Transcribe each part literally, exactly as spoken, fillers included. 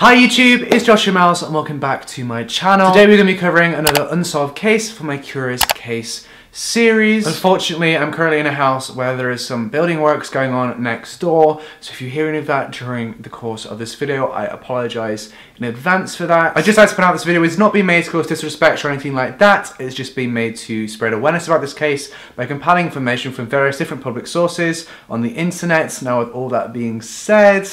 Hi YouTube, it's Joshua Miles and welcome back to my channel. Today we're going to be covering another unsolved case for my Curious Case series. Unfortunately, I'm currently in a house where there is some building works going on next door, so if you hear any of that during the course of this video, I apologize in advance for that. I just like to point out this video is not being made to cause disrespect or anything like that. It's just being made to spread awareness about this case by compiling information from various different public sources on the internet. Now with all that being said,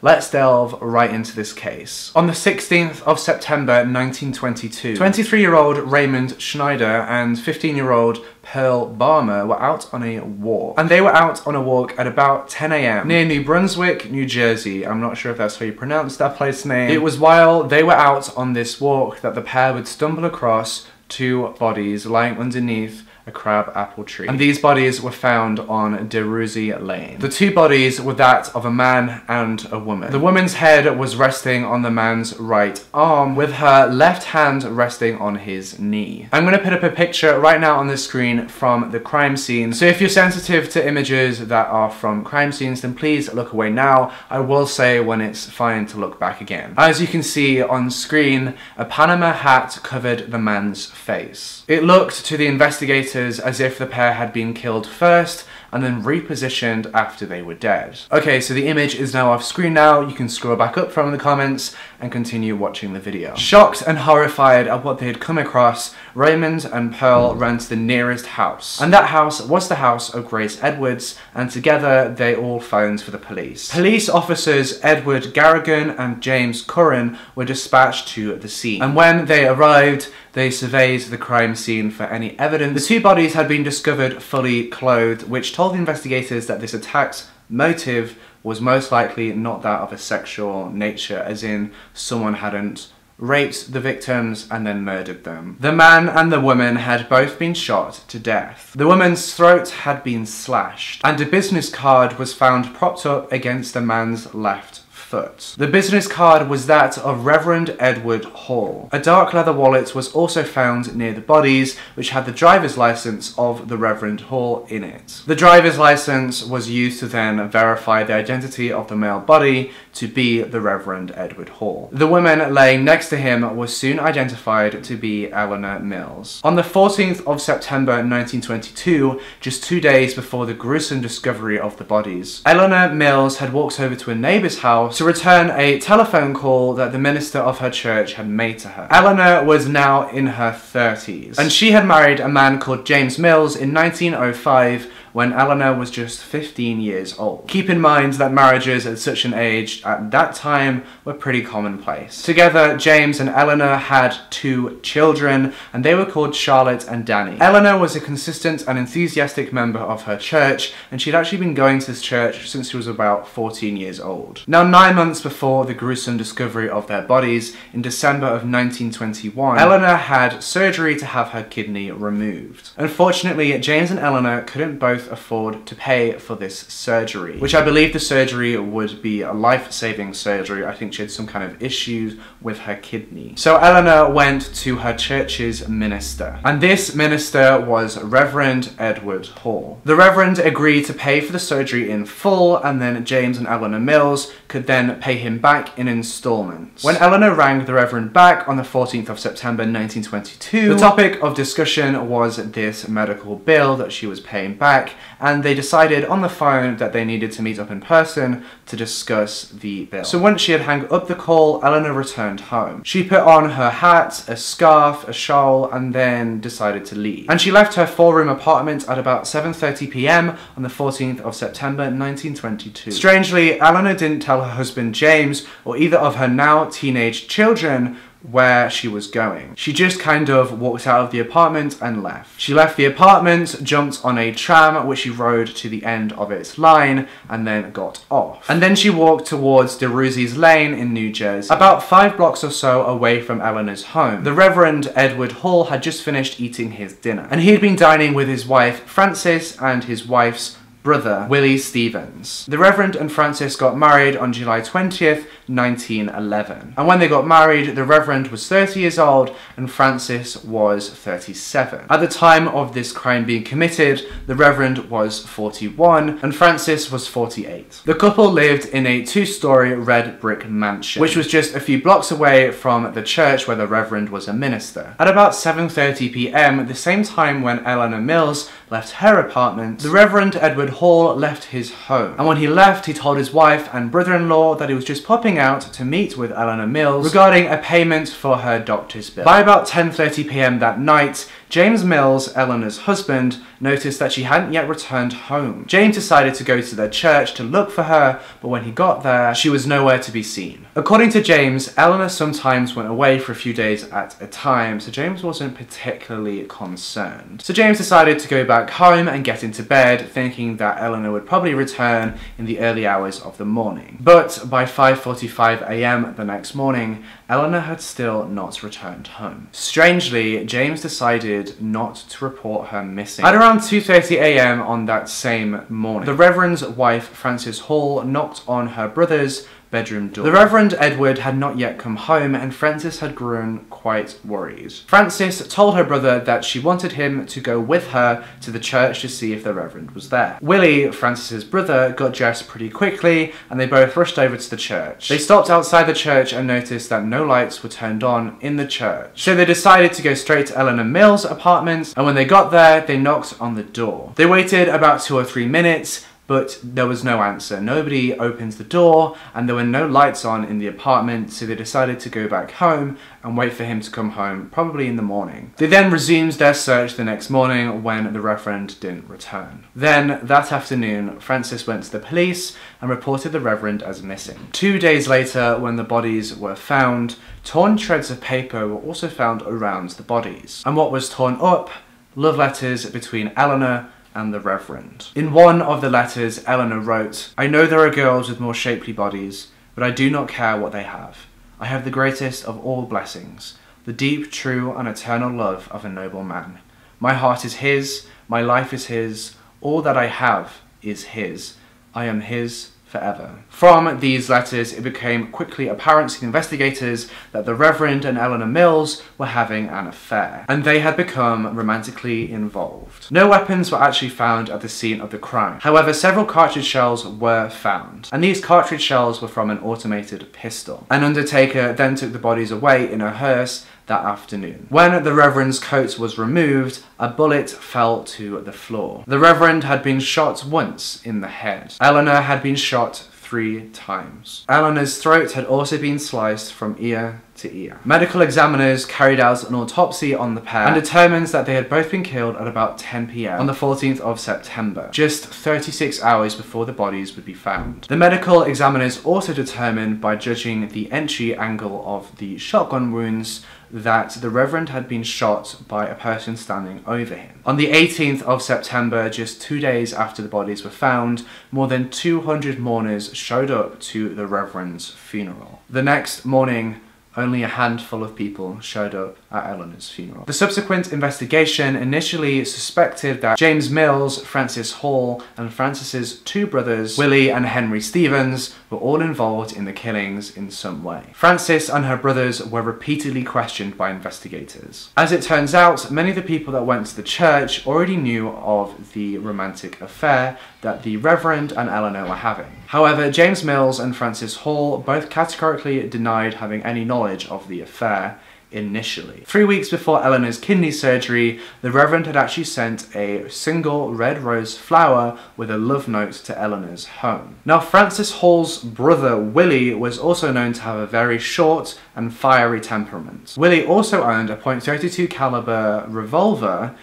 let's delve right into this case. On the sixteenth of September nineteen twenty-two, twenty-three-year-old Raymond Schneider and fifteen-year-old Pearl Bahmer were out on a walk. And they were out on a walk at about ten A M near New Brunswick, New Jersey. I'm not sure if that's how you pronounce that place name. It was while they were out on this walk that the pair would stumble across two bodies lying underneath a crab apple tree. And these bodies were found on De Russey's Lane. The two bodies were that of a man and a woman. The woman's head was resting on the man's right arm, with her left hand resting on his knee. I'm gonna put up a picture right now on the screen from the crime scene. So if you're sensitive to images that are from crime scenes, then please look away now. I will say when it's fine to look back again. As you can see on screen, a Panama hat covered the man's face. It looked to the investigators as if the pair had been killed first and then repositioned after they were dead. Okay, so the image is now off screen now. You can scroll back up from the comments and continue watching the video. Shocked and horrified at what they had come across, Raymond and Pearl ran to the nearest house. And that house was the house of Grace Edwards, and together they all phoned for the police. Police officers Edward Garrigan and James Curran were dispatched to the scene. And when they arrived, they surveyed the crime scene for any evidence. The two bodies had been discovered fully clothed, which told the investigators that this attack's motive was most likely not that of a sexual nature, as in someone hadn't raped the victims and then murdered them. The man and the woman had both been shot to death. The woman's throat had been slashed, and a business card was found propped up against the man's left foot. The business card was that of Reverend Edward Hall. A dark leather wallet was also found near the bodies, which had the driver's license of the Reverend Hall in it. The driver's license was used to then verify the identity of the male body to be the Reverend Edward Hall. The woman laying next to him was soon identified to be Eleanor Mills. On the fourteenth of September nineteen twenty-two, just two days before the gruesome discovery of the bodies, Eleanor Mills had walked over to a neighbor's house to return a telephone call that the minister of her church had made to her. Eleanor was now in her thirties, and she had married a man called James Mills in nineteen oh five when Eleanor was just fifteen years old. Keep in mind that marriages at such an age at that time were pretty commonplace. Together, James and Eleanor had two children, and they were called Charlotte and Danny. Eleanor was a consistent and enthusiastic member of her church, and she'd actually been going to this church since she was about fourteen years old. Now, nine Nine months before the gruesome discovery of their bodies, in December of nineteen twenty-one, Eleanor had surgery to have her kidney removed. Unfortunately, James and Eleanor couldn't both afford to pay for this surgery, which I believe the surgery would be a life-saving surgery. I think she had some kind of issues with her kidney. So Eleanor went to her church's minister, and this minister was Reverend Edward Hall. The Reverend agreed to pay for the surgery in full, and then James and Eleanor Mills could then pay him back in installments. When Eleanor rang the Reverend back on the fourteenth of September nineteen twenty-two, the topic of discussion was this medical bill that she was paying back, and they decided on the phone that they needed to meet up in person to discuss the bill. So once she had hung up the call, Eleanor returned home. She put on her hat, a scarf, a shawl, and then decided to leave. And she left her four-room apartment at about seven thirty P M on the fourteenth of September nineteen twenty-two. Strangely, Eleanor didn't tell her husband James or either of her now teenage children where she was going. She just kind of walked out of the apartment and left. She left the apartment, jumped on a tram which she rode to the end of its line, and then got off. And then she walked towards De Russey's Lane in New Jersey, about five blocks or so away from Eleanor's home. The Reverend Edward Hall had just finished eating his dinner, and he had been dining with his wife Frances and his wife's brother, Willie Stevens. The Reverend and Frances got married on July twentieth, nineteen eleven. And when they got married, the Reverend was thirty years old and Frances was thirty-seven. At the time of this crime being committed, the Reverend was forty-one and Frances was forty-eight. The couple lived in a two-story red brick mansion, which was just a few blocks away from the church where the Reverend was a minister. At about seven thirty p m, the same time when Eleanor Mills left her apartment, the Reverend Edward Hall left his home. And when he left, he told his wife and brother-in-law that he was just popping out to meet with Eleanor Mills regarding a payment for her doctor's bill. By about ten thirty p m that night, James Mills, Eleanor's husband, noticed that she hadn't yet returned home. James decided to go to their church to look for her, but when he got there, she was nowhere to be seen. According to James, Eleanor sometimes went away for a few days at a time, so James wasn't particularly concerned. So James decided to go back home and get into bed, thinking that Eleanor would probably return in the early hours of the morning. But by five forty-five a m the next morning, Eleanor had still not returned home. Strangely, James decided not to report her missing. At around two thirty a m on that same morning, the Reverend's wife, Frances Hall, knocked on her brother's bedroom door. The Reverend Edward had not yet come home and Frances had grown quite worried. Frances told her brother that she wanted him to go with her to the church to see if the Reverend was there. Willie, Frances's brother, got dressed pretty quickly and they both rushed over to the church. They stopped outside the church and noticed that no lights were turned on in the church. So they decided to go straight to Eleanor Mills' apartment, and when they got there, they knocked on the door. They waited about two or three minutes, but there was no answer. Nobody opened the door and there were no lights on in the apartment, so they decided to go back home and wait for him to come home, probably in the morning. They then resumed their search the next morning when the Reverend didn't return. Then, that afternoon, Frances went to the police and reported the Reverend as missing. Two days later, when the bodies were found, torn shreds of paper were also found around the bodies. And what was torn up? Love letters between Eleanor and the Reverend. In one of the letters, Eleanor wrote, "I know there are girls with more shapely bodies, but I do not care what they have. I have the greatest of all blessings, the deep, true, and eternal love of a noble man. My heart is his, my life is his, all that I have is his. I am his forever." From these letters, it became quickly apparent to the investigators that the Reverend and Eleanor Mills were having an affair, and they had become romantically involved. No weapons were actually found at the scene of the crime. However, several cartridge shells were found, and these cartridge shells were from an automated pistol. An undertaker then took the bodies away in a hearse that afternoon. When the Reverend's coat was removed, a bullet fell to the floor. The Reverend had been shot once in the head. Eleanor had been shot three times. Eleanor's throat had also been sliced from ear to ear. Medical examiners carried out an autopsy on the pair and determined that they had both been killed at about ten p m on the fourteenth of September, just thirty-six hours before the bodies would be found. The medical examiners also determined, by judging the entry angle of the shotgun wounds, that the Reverend had been shot by a person standing over him. On the eighteenth of September, just two days after the bodies were found, more than two hundred mourners showed up to the Reverend's funeral. The next morning, only a handful of people showed up at Eleanor's funeral. The subsequent investigation initially suspected that James Mills, Frances Hall, and Frances's two brothers, Willie and Henry Stevens, were all involved in the killings in some way. Frances and her brothers were repeatedly questioned by investigators. As it turns out, many of the people that went to the church already knew of the romantic affair that the Reverend and Eleanor were having. However, James Mills and Frances Hall both categorically denied having any knowledge of the affair initially. Three weeks before Eleanor's kidney surgery, the Reverend had actually sent a single red rose flower with a love note to Eleanor's home. Now, Frances Hall's brother Willie was also known to have a very short and fiery temperament. Willie also owned a point three two caliber revolver,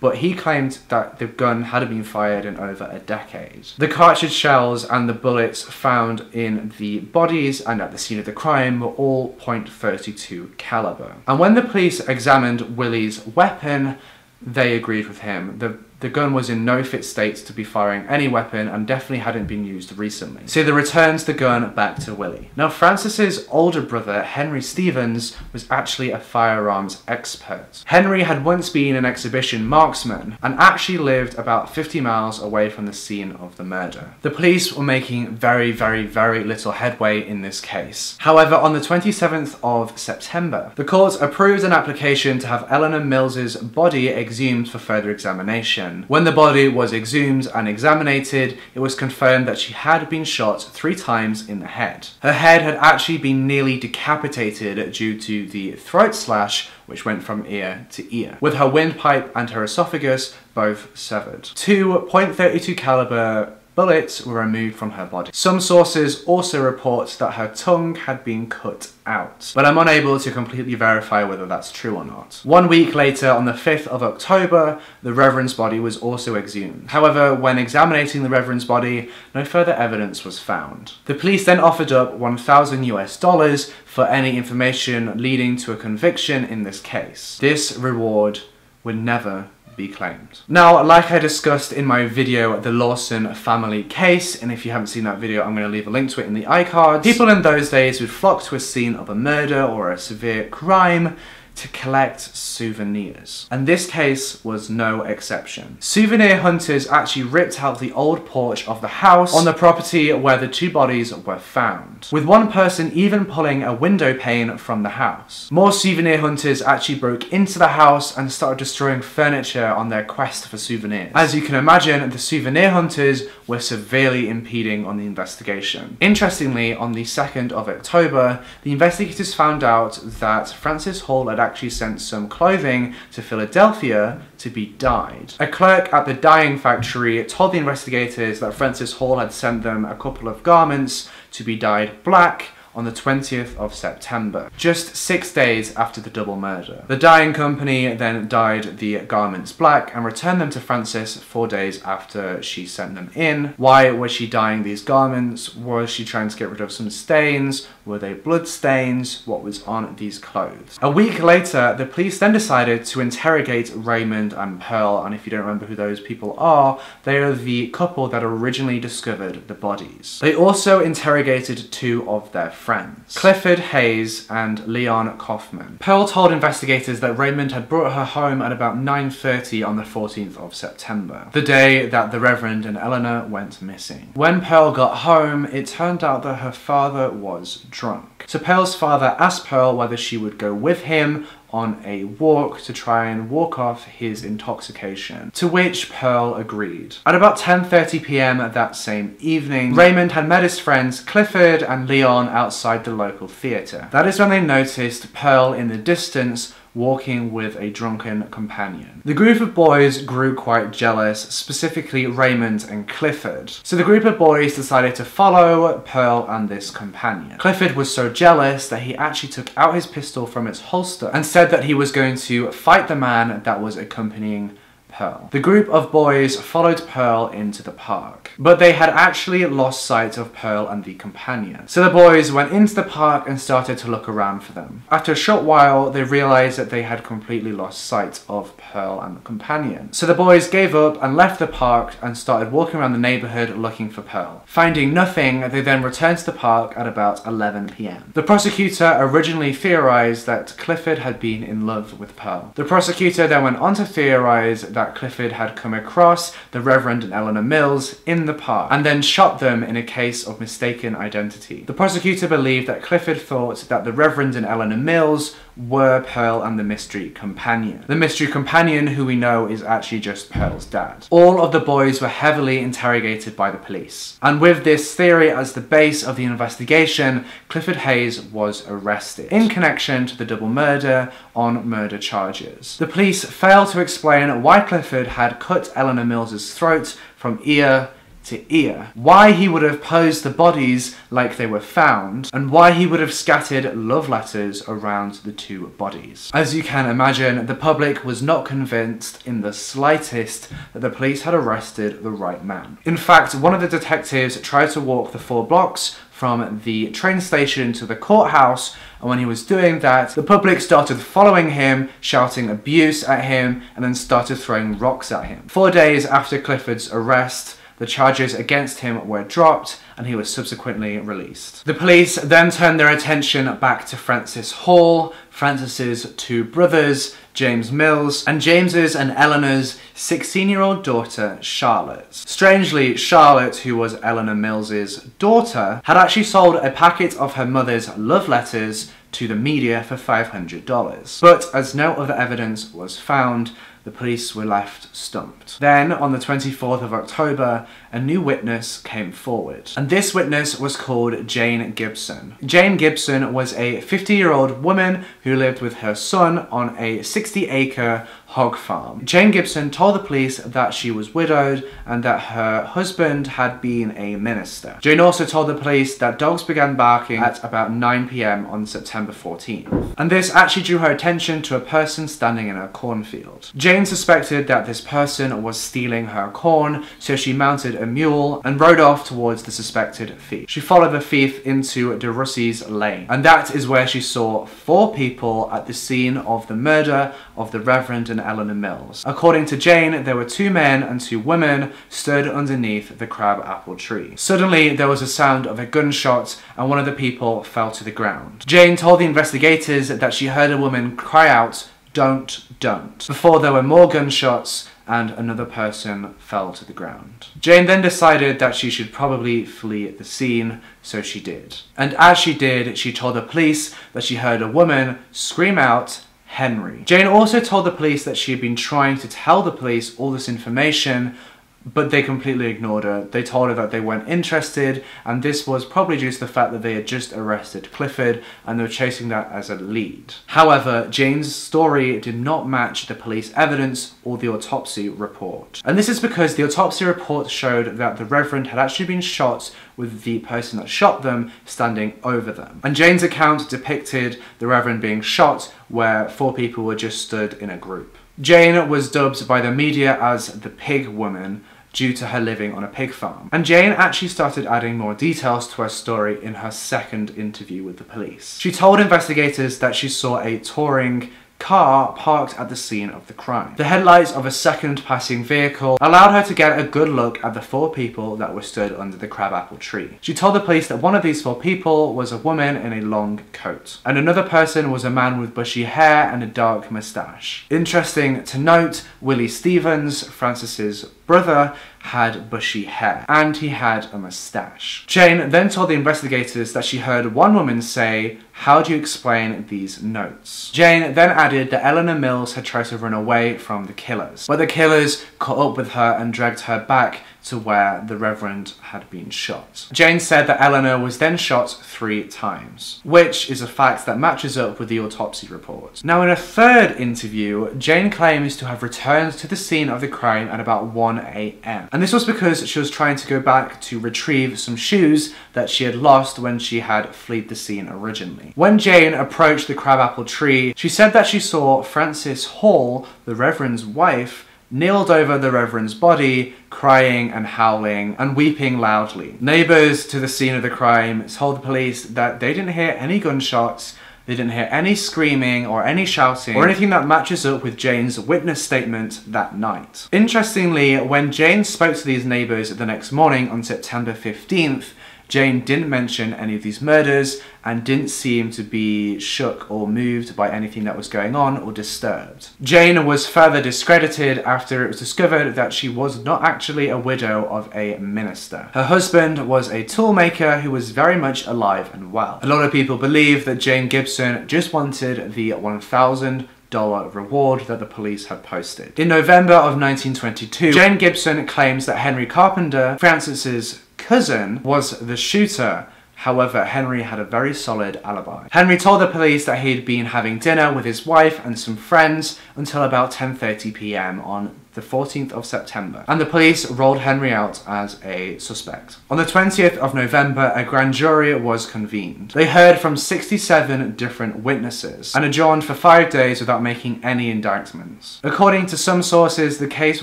but he claimed that the gun had been fired in over a decade. The cartridge shells and the bullets found in the bodies and at the scene of the crime were all point three two caliber. And when the police examined Willie's weapon, they agreed with him. The The gun was in no fit state to be firing any weapon and definitely hadn't been used recently. So they returned the gun back to Willie. Now Frances's older brother, Henry Stevens, was actually a firearms expert. Henry had once been an exhibition marksman and actually lived about fifty miles away from the scene of the murder. The police were making very, very, very little headway in this case. However, on the twenty-seventh of September, the court approved an application to have Eleanor Mills's body exhumed for further examination. When the body was exhumed and examinated, it was confirmed that she had been shot three times in the head. Her head had actually been nearly decapitated due to the throat slash, which went from ear to ear, with her windpipe and her esophagus both severed. Two point three two caliber bullets were removed from her body. Some sources also report that her tongue had been cut out, but I'm unable to completely verify whether that's true or not. One week later, on the fifth of October, the Reverend's body was also exhumed. However, when examining the Reverend's body, no further evidence was found. The police then offered up one thousand US dollars for any information leading to a conviction in this case. This reward would never be claimed. Now, like I discussed in my video, the Lawson family case, and if you haven't seen that video, I'm going to leave a link to it in the iCards, people in those days would flock to a scene of a murder or a severe crime to collect souvenirs. And this case was no exception. Souvenir hunters actually ripped out the old porch of the house on the property where the two bodies were found, with one person even pulling a window pane from the house. More souvenir hunters actually broke into the house and started destroying furniture on their quest for souvenirs. As you can imagine, the souvenir hunters were severely impeding on the investigation. Interestingly, on the second of October, the investigators found out that Frances Hall had actually sent some clothing to Philadelphia to be dyed. A clerk at the dyeing factory told the investigators that Frances Hall had sent them a couple of garments to be dyed black on the twentieth of September, just six days after the double murder. The dyeing company then dyed the garments black and returned them to Frances four days after she sent them in. Why was she dyeing these garments? Was she trying to get rid of some stains? Were they blood stains? What was on these clothes? A week later, the police then decided to interrogate Raymond and Pearl, and if you don't remember who those people are, they are the couple that originally discovered the bodies. They also interrogated two of their friends, Clifford Hayes and Leon Kaufman. Pearl told investigators that Raymond had brought her home at about nine thirty on the fourteenth of September, the day that the Reverend and Eleanor went missing. When Pearl got home, it turned out that her father was drunk. So Pearl's father asked Pearl whether she would go with him on a walk to try and walk off his intoxication, to which Pearl agreed. At about ten thirty p m that same evening, Raymond had met his friends Clifford and Leon outside the local theatre. That is when they noticed Pearl in the distance walking with a drunken companion. The group of boys grew quite jealous, specifically Raymond and Clifford. So the group of boys decided to follow Pearl and this companion. Clifford was so jealous that he actually took out his pistol from its holster and said that he was going to fight the man that was accompanying Pearl. The group of boys followed Pearl into the park, but they had actually lost sight of Pearl and the companion. So the boys went into the park and started to look around for them. After a short while, they realized that they had completely lost sight of Pearl and the companion. So the boys gave up and left the park and started walking around the neighborhood looking for Pearl. Finding nothing, they then returned to the park at about eleven p m The prosecutor originally theorized that Clifford had been in love with Pearl. The prosecutor then went on to theorize that That Clifford had come across the Reverend and Eleanor Mills in the park and then shot them in a case of mistaken identity. The prosecutor believed that Clifford thought that the Reverend and Eleanor Mills were Pearl and the mystery companion. The mystery companion, who we know is actually just Pearl's dad. All of the boys were heavily interrogated by the police, and with this theory as the base of the investigation, Clifford Hayes was arrested in connection to the double murder on murder charges. The police failed to explain why Clifford had cut Eleanor Mills's throat from ear to ear, why he would have posed the bodies like they were found, and why he would have scattered love letters around the two bodies. As you can imagine, the public was not convinced in the slightest that the police had arrested the right man. In fact, one of the detectives tried to walk the four blocks from the train station to the courthouse, and when he was doing that, the public started following him, shouting abuse at him, and then started throwing rocks at him. Four days after Clifford's arrest, the charges against him were dropped, and he was subsequently released. The police then turned their attention back to Frances Hall, Frances's two brothers, James Mills, and James's and Eleanor's sixteen-year-old daughter, Charlotte. Strangely, Charlotte, who was Eleanor Mills's daughter, had actually sold a packet of her mother's love letters to the media for five hundred dollars. But as no other evidence was found, the police were left stumped. Then, on the twenty-fourth of October, a new witness came forward. And this witness was called Jane Gibson. Jane Gibson was a fifty-year-old woman who lived with her son on a sixty-acre hog farm. Jane Gibson told the police that she was widowed and that her husband had been a minister. Jane also told the police that dogs began barking at about nine p m on September fourteenth. And this actually drew her attention to a person standing in a cornfield. Jane Jane suspected that this person was stealing her corn, so she mounted a mule and rode off towards the suspected thief. She followed the thief into De Russey's Lane, and that is where she saw four people at the scene of the murder of the Reverend and Eleanor Mills. According to Jane, there were two men and two women stood underneath the crabapple tree. Suddenly, there was a sound of a gunshot, and one of the people fell to the ground. Jane told the investigators that she heard a woman cry out, "Don't, don't," before there were more gunshots and another person fell to the ground. Jane then decided that she should probably flee the scene, so she did. And as she did, she told the police that she heard a woman scream out, "Henry." Jane also told the police that she had been trying to tell the police all this information, but they completely ignored her. They told her that they weren't interested, and this was probably due to the fact that they had just arrested Clifford and they were chasing that as a lead. However, Jane's story did not match the police evidence or the autopsy report. And this is because the autopsy report showed that the Reverend had actually been shot with the person that shot them standing over them. And Jane's account depicted the Reverend being shot where four people were just stood in a group. Jane was dubbed by the media as the Pig Woman due to her living on a pig farm. And Jane actually started adding more details to her story in her second interview with the police. She told investigators that she saw a touring car parked at the scene of the crime. The headlights of a second passing vehicle allowed her to get a good look at the four people that were stood under the crabapple tree. She told the police that one of these four people was a woman in a long coat, and another person was a man with bushy hair and a dark moustache. Interesting to note, Willie Stevens, Frances's brother, had bushy hair, and he had a moustache. Jane then told the investigators that she heard one woman say, "How do you explain these notes?" Jane then added that Eleanor Mills had tried to run away from the killers, but the killers caught up with her and dragged her back to where the Reverend had been shot. Jane said that Eleanor was then shot three times, which is a fact that matches up with the autopsy report. Now, in a third interview, Jane claims to have returned to the scene of the crime at about one a m And this was because she was trying to go back to retrieve some shoes that she had lost when she had fled the scene originally. When Jane approached the crabapple tree, she said that she saw Frances Hall, the Reverend's wife, kneeled over the Reverend's body, crying and howling and weeping loudly. Neighbours to the scene of the crime told the police that they didn't hear any gunshots, they didn't hear any screaming or any shouting or anything that matches up with Jane's witness statement that night. Interestingly, when Jane spoke to these neighbours the next morning on September fifteenth, Jane didn't mention any of these murders and didn't seem to be shook or moved by anything that was going on or disturbed. Jane was further discredited after it was discovered that she was not actually a widow of a minister. Her husband was a toolmaker who was very much alive and well. A lot of people believe that Jane Gibson just wanted the one thousand dollars reward that the police had posted. In November of nineteen twenty-two, Jane Gibson claims that Henry Carpenter, Frances's cousin, was the shooter. However, Henry had a very solid alibi. Henry told the police that he'd been having dinner with his wife and some friends until about ten thirty p m on the fourteenth of September, and the police rolled Henry out as a suspect. On the twentieth of November, a grand jury was convened. They heard from sixty-seven different witnesses and adjourned for five days without making any indictments. According to some sources, the case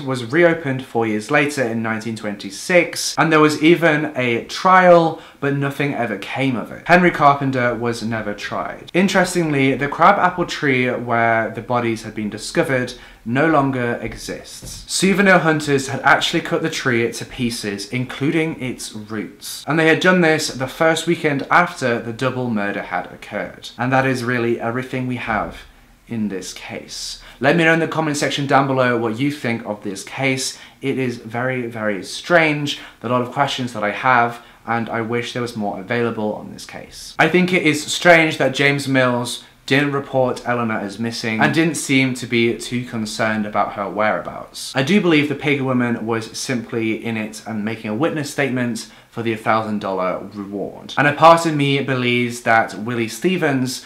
was reopened four years later in nineteen twenty-six, and there was even a trial, but nothing ever came of it. Henry Carpenter was never tried. Interestingly, the crabapple tree where the bodies had been discovered no longer exists. Souvenir hunters had actually cut the tree to pieces, including its roots, and they had done this the first weekend after the double murder had occurred. And that is really everything we have in this case. Let me know in the comment section down below what you think of this case. It is very, very strange. There are a lot of questions that I have, and I wish there was more available on this case. I think it is strange that James Mills didn't report Eleanor as missing and didn't seem to be too concerned about her whereabouts. I do believe the pig woman was simply in it and making a witness statement for the one thousand dollar reward. And a part of me believes that Willie Stevens,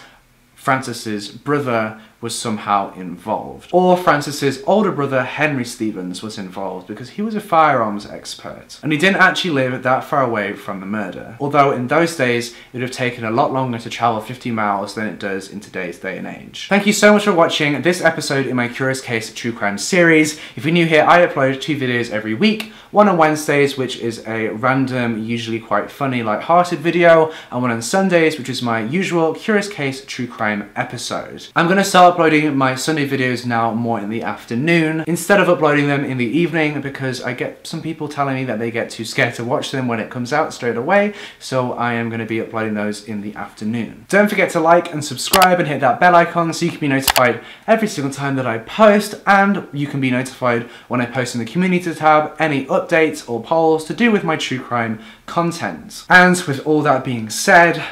Frances's brother, was somehow involved. Or Frances's older brother, Henry Stevens, was involved because he was a firearms expert. And he didn't actually live that far away from the murder. Although in those days, it would have taken a lot longer to travel fifty miles than it does in today's day and age. Thank you so much for watching this episode in my Curious Case True Crime series. If you're new here, I upload two videos every week. One on Wednesdays, which is a random, usually quite funny, light-hearted video. And one on Sundays, which is my usual Curious Case True Crime episode. I'm gonna start uploading my Sunday videos now more in the afternoon instead of uploading them in the evening, because I get some people telling me that they get too scared to watch them when it comes out straight away, so I am going to be uploading those in the afternoon. Don't forget to like and subscribe and hit that bell icon so you can be notified every single time that I post, and you can be notified when I post in the community tab any updates or polls to do with my true crime content. And with all that being said,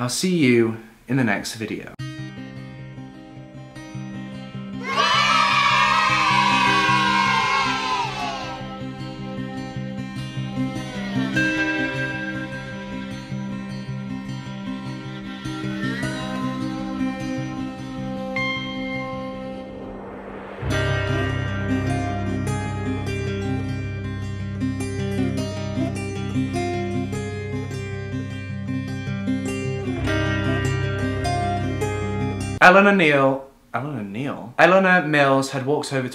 I'll see you in the next video. Eleanor Neale, Eleanor Neale, Eleanor Mills had walked over to